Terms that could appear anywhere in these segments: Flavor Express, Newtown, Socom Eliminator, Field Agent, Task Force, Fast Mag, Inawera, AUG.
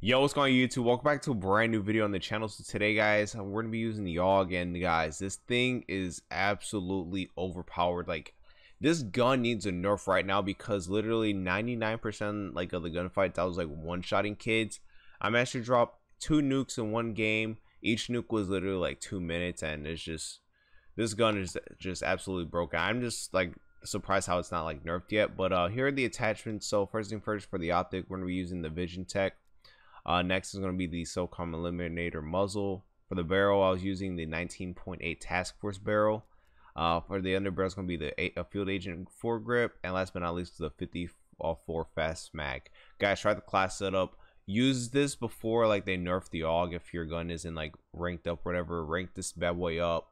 Yo, what's going on YouTube? Welcome back to a brand new video on the channel. So today, guys, we're gonna be using the AUG, and guys, this thing is absolutely overpowered. Like, this gun needs a nerf right now because literally 99% like of the gunfights I was like one-shotting kids. I managed to drop 2 nukes in one game. Each nuke was literally like 2 minutes, and it's just, this gun is just absolutely broken. I'm just like surprised how it's not like nerfed yet. But here are the attachments. So first thing first, for the optic, we're gonna be using the Vision Tech. Next is going to be the Socom Eliminator muzzle. For the barrel, I was using the 19.8 Task Force barrel. For the underbarrel, it's going to be the Field Agent foregrip. And last but not least, the 54 Fast Mag. Guys, try the class setup. Use this before like they nerf the AUG if your gun isn't like ranked up or whatever. Rank this bad boy up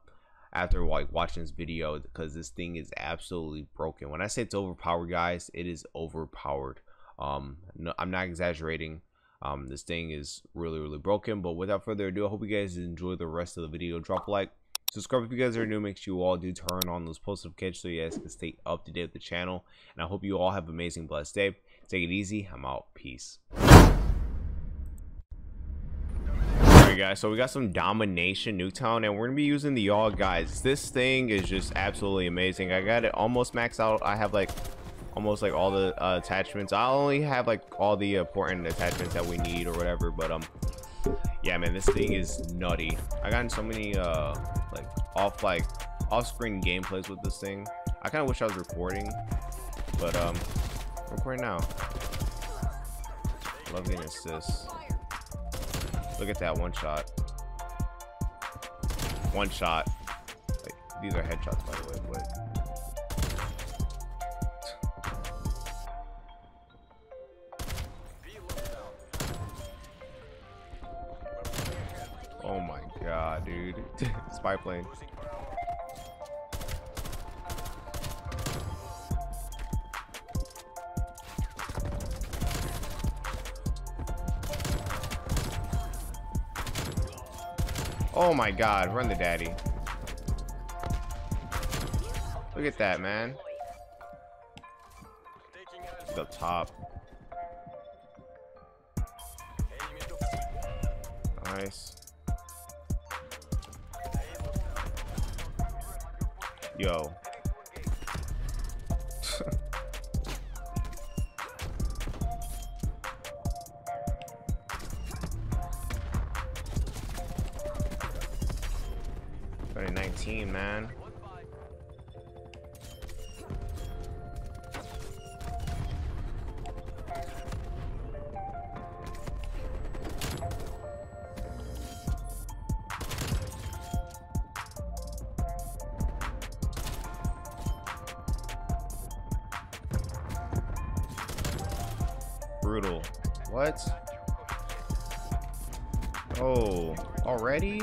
after like watching this video, because this thing is absolutely broken. When I say it's overpowered, guys, it is overpowered. No, I'm not exaggerating. This thing is really broken. But without further ado, I hope you guys enjoy the rest of the video. Drop a like, subscribe if you guys are new. Make sure you all do turn on those post notifications so you guys can stay up to date with the channel. And I hope you all have an amazing, blessed day. Take it easy. I'm out. Peace. Alright guys, so we got some domination Newtown, and we're gonna be using the AUG, guys. This thing is just absolutely amazing. I got it almost maxed out. I have like almost like all the attachments. I only have like all the important attachments that we need or whatever, but yeah man, this thing is nutty. I gotten so many like off-screen gameplays with this thing. I kind of wish I was recording, but record now. Lovely assist. Look at that one shot. Like, these are headshots by the way, but oh my god, dude. Spy plane. Oh my god, run the daddy. Look at that, man. It's up top. Nice. Yo. Better 19, man. Brutal. What? Oh, already?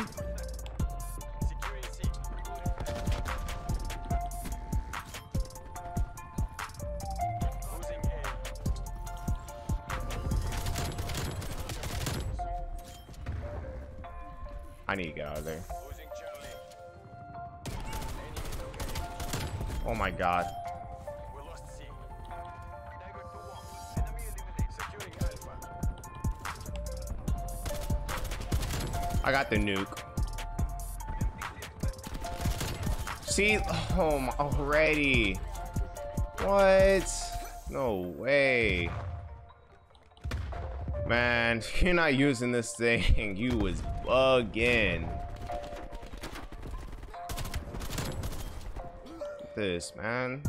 I need to get out of there. Oh my god. I got the nuke. See, home already. What? No way. Man, you're not using this thing. You was bugging. This, man.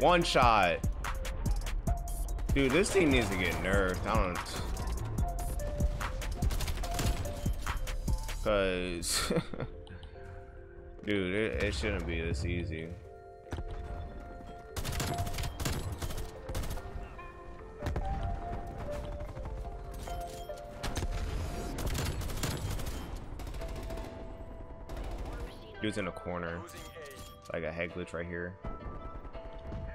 One shot. Dude, this thing needs to get nerfed. I don't, cause dude, it shouldn't be this easy. Dude's in a corner. Like a head glitch right here.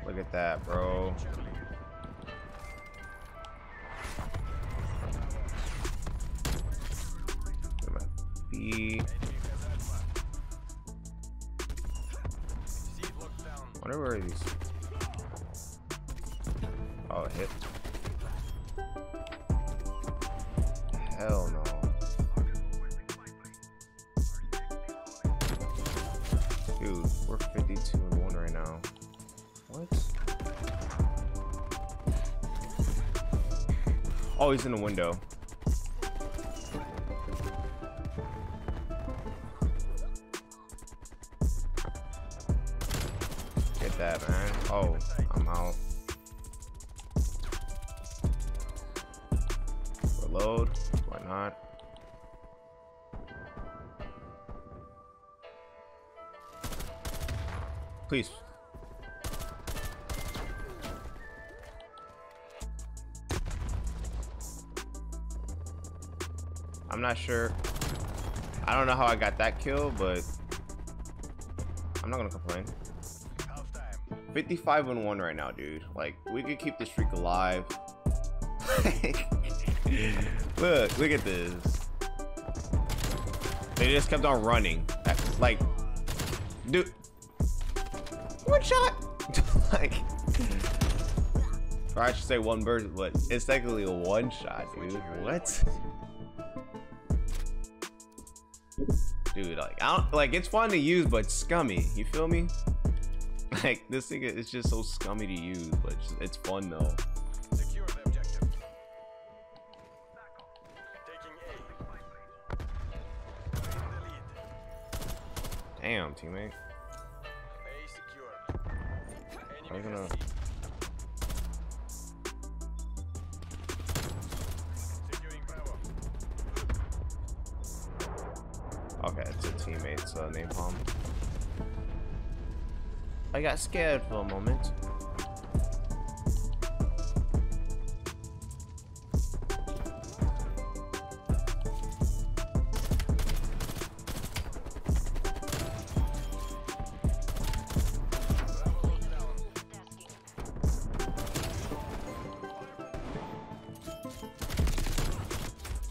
Look at that, bro. Whatever it is. Oh, hit. Hell no. Dude, we're 52-1 right now. What? Oh, he's in the window. Get that, man. Oh, I'm out. Reload. Why not? Please. I'm not sure. I don't know how I got that kill, but I'm not gonna complain. 55-1 right now, dude. Like, we could keep the streak alive. Look, look at this. They just kept on running. Like, dude. One shot. Like, or I should say one bird, but it's technically a one shot, dude. What? Dude, like, I don't, like, it's fun to use, but scummy. You feel me? Like, this thing is just so scummy to use, but it's fun though. Secure the objective. Taking A. Damn, teammate. A secure. Enemy. Okay, it's a teammate's napalm. I got scared for a moment.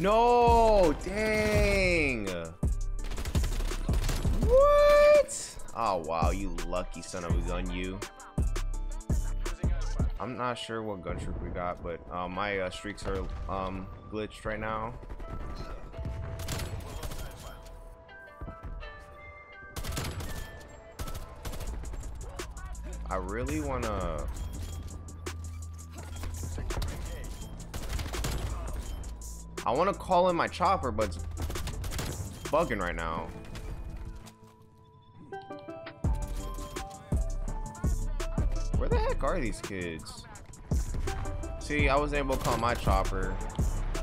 No, dang. Oh wow, you lucky son of a gun, you. I'm not sure what gun streak we got, but my streaks are glitched right now. I really wanna... I wanna call in my chopper, but it's bugging right now. Where the heck are these kids? See, I wasn't able to call my chopper.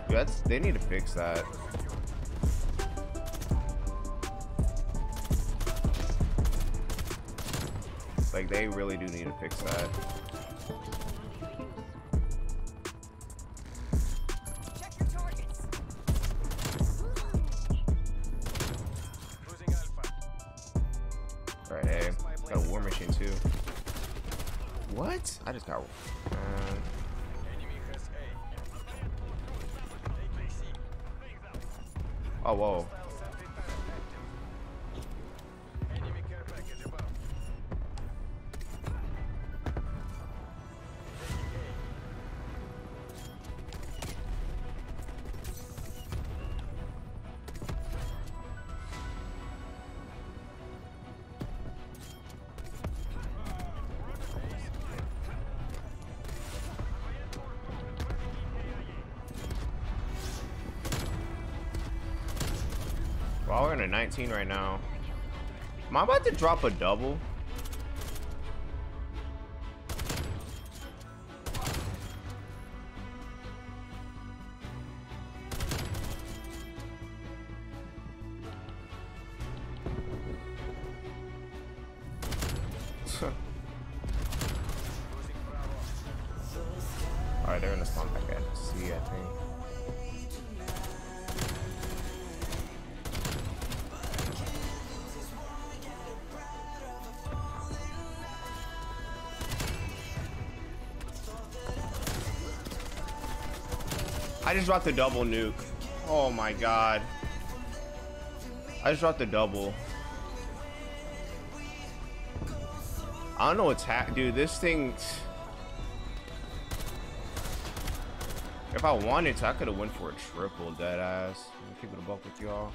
Dude, that's, they need to fix that. Like, they really do need to fix that. All right, hey, got a war machine too. What? I just got. Oh, whoa. Oh, we're in a 19 right now. Am I about to drop a double? All right, they're in the spawn pack at C, I think. I just dropped the double nuke. Oh my god. I just dropped the double. I don't know what's happening. Dude, this thing... If I wanted to, I could have went for a triple, deadass. I'm keeping it buck with y'all.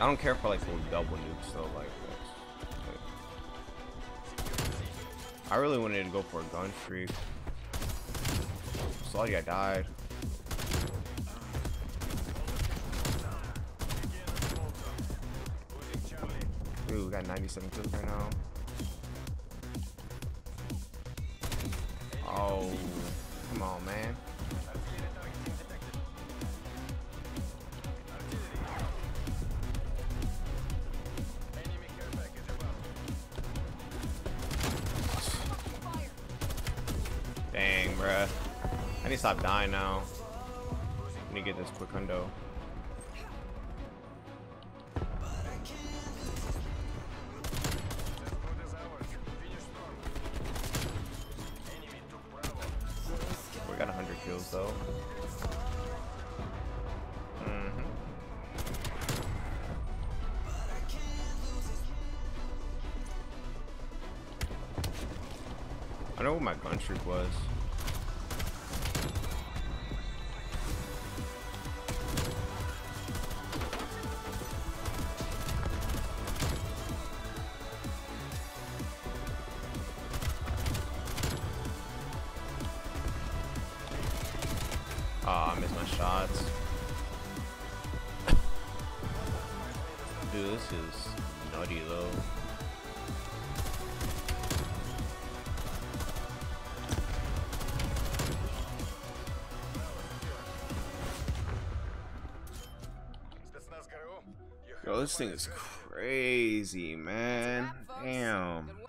I don't care for like full double nukes though, like I really wanted to go for a gun streak. Sorry I died. Dude, we got 97 kills right now. Oh, come on, man. Dang, bruh. I need to stop dying now. Let me get this quick hundo. Though. I know what my gun streak was. I missed my shots. Dude, this is nutty though. Yo, this thing is crazy, man. Damn.